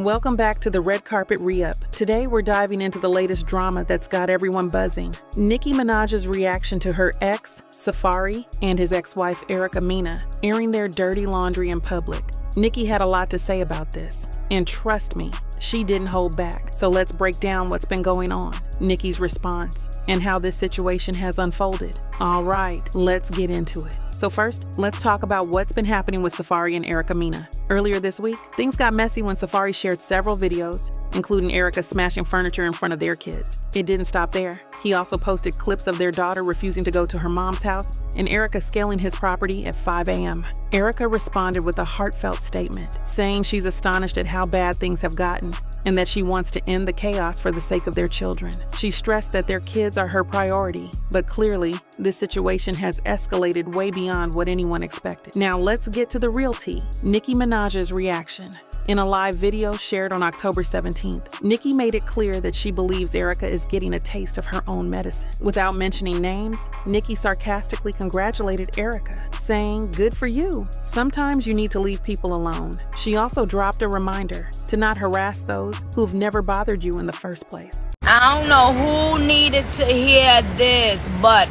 Welcome back to the Red Carpet Re-Up. Today we're diving into the latest drama that's got everyone buzzing. Nicki Minaj's reaction to her ex, Safaree, and his ex-wife Erica Mena, airing their dirty laundry in public. Nicki had a lot to say about this, and trust me, she didn't hold back. So let's break down what's been going on, Nicki's response, and how this situation has unfolded. All right, let's get into it. So first, let's talk about what's been happening with Safaree and Erica Mena. Earlier this week, things got messy when Safaree shared several videos, including Erica smashing furniture in front of their kids. It didn't stop there. He also posted clips of their daughter refusing to go to her mom's house and Erica scaling his property at 5 a.m. Erica responded with a heartfelt statement, saying she's astonished at how bad things have gotten and that she wants to end the chaos for the sake of their children. She stressed that their kids are her priority, but clearly, this situation has escalated way beyond what anyone expected. Now let's get to the real tea, Nicki Minaj's reaction. In a live video shared on October 17th, Nicki made it clear that she believes Erica is getting a taste of her own medicine. Without mentioning names, Nicki sarcastically congratulated Erica, saying, "Good for you. Sometimes you need to leave people alone." She also dropped a reminder to not harass those who've never bothered you in the first place. I don't know who needed to hear this, but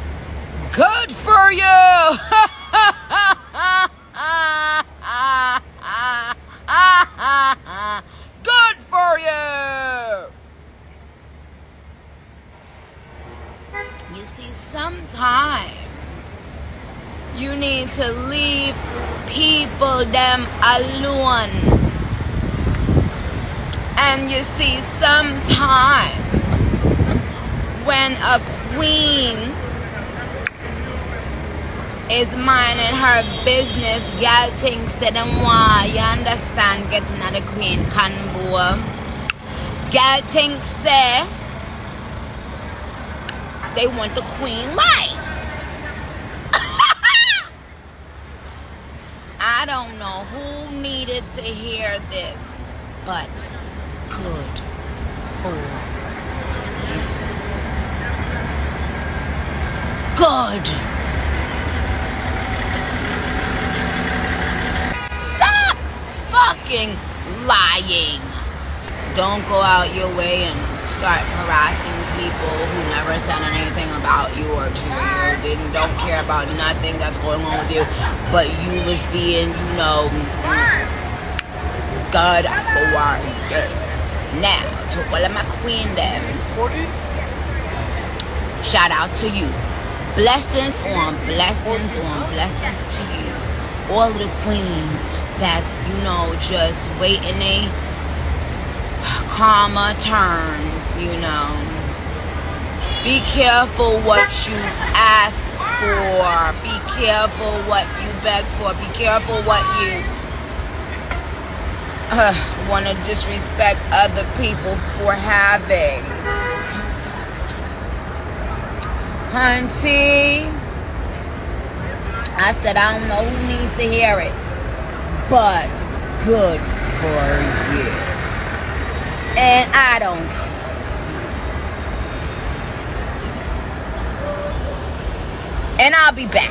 good for you! Good for you! You see, sometimes you need to leave people them alone. And you see, sometimes when a queen is minding her business, y'all things to them why. You understand, getting at the queen can go. Y'all things say they want the queen life. I don't know who needed to hear this, but good for you. Good. Lying. Don't go out your way and start harassing people who never said anything about you or to you. They don't care about nothing that's going on with you, but you was being, you know, good for good. Now, to all of my queen them, shout out to you. Blessings on blessings on blessings to you. All of the queens that's, you know, just waiting a karma turn, you know. Be careful what you ask for. Be careful what you beg for. Be careful what you want to disrespect other people for having. Hunty, I said I don't know who needs to hear it, but good for you. And I don't care. And I'll be back.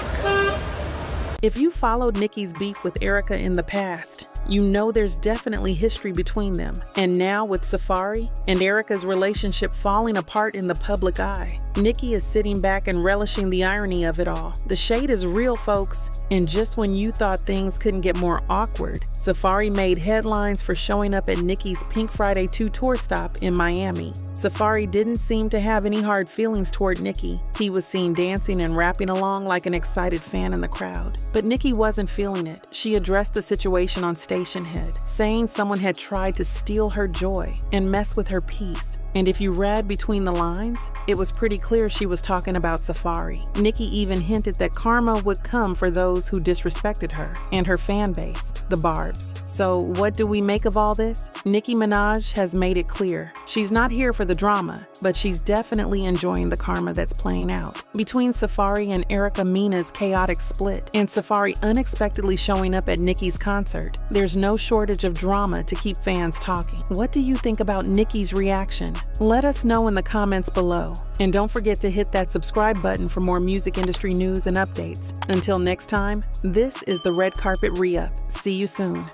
If you followed Nicki's beef with Erica in the past, you know there's definitely history between them. And now with Safaree and Erica's relationship falling apart in the public eye, Nicki is sitting back and relishing the irony of it all. The shade is real, folks, and just when you thought things couldn't get more awkward, Safaree made headlines for showing up at Nicki's Pink Friday 2 tour stop in Miami. Safaree didn't seem to have any hard feelings toward Nicki. He was seen dancing and rapping along like an excited fan in the crowd. But Nicki wasn't feeling it. She addressed the situation on Stationhead, saying someone had tried to steal her joy and mess with her peace. And if you read between the lines, it was pretty clear she was talking about Safaree. Nicki even hinted that karma would come for those who disrespected her and her fan base, the Barbz. So what do we make of all this? Nicki Minaj has made it clear. She's not here for the drama, but she's definitely enjoying the karma that's playing out. Between Safaree and Erica Mena's chaotic split and Safaree unexpectedly showing up at Nicki's concert, there's no shortage of drama to keep fans talking. What do you think about Nicki's reaction? Let us know in the comments below. And don't forget to hit that subscribe button for more music industry news and updates. Until next time, this is the Red Carpet Re-Up. See you soon.